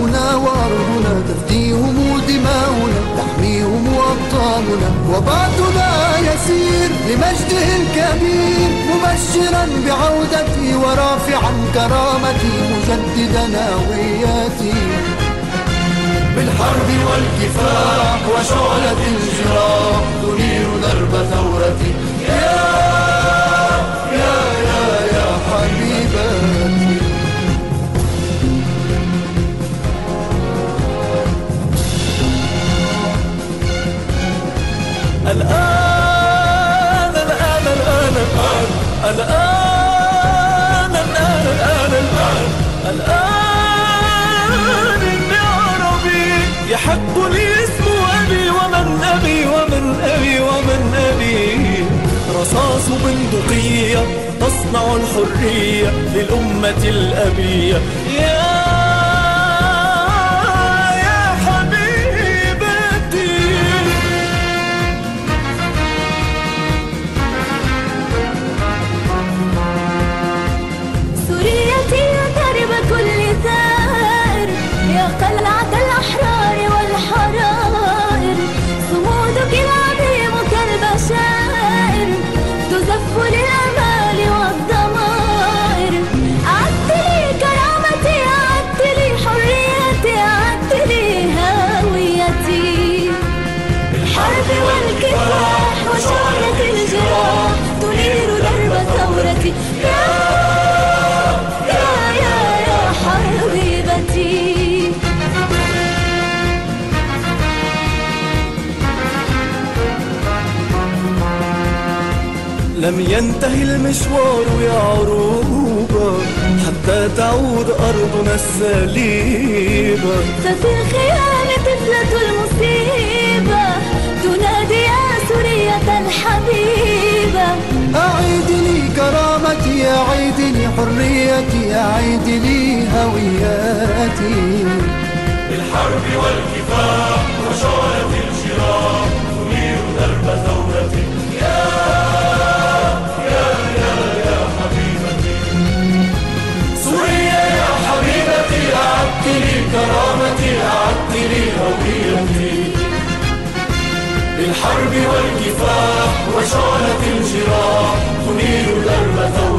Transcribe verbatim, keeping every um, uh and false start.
شعبنا وأرضنا، تفديهم دماؤنا، تحميهم أبطالنا، وبعثنا يسير لمجده الكبير، مبشرا بعودتي ورافعا كرامتي، مجددا هويتي بالحرب والكفاح وشعلة الجراح، تنير درب ثورتي يا يا يا يا حبيبتي. الآن الآن الآن الآن الآن الآن الآن الآن الآن إني عربي، يحق لي اسم أبي ومن أبي ومن أبي ومن أبي. رصاص بندقية تصنع الحرية للأمة الأبية يا لم ينتهي المشوار يا عروبة حتى تعود أرضنا السليبة، ففي الخيام طفلة المصيبة تنادي يا سورية حبيبة. أعيد لي كرامتي، أعيد لي حريتي، أعيد لي هويتي بالحرب والكفاح وشعلة الجراح، تنير درب ثورتي يا كرامتي، أعدت لي هويتي بالحرب والكفاح وشعلة الجراح، تنير درب ثورتي.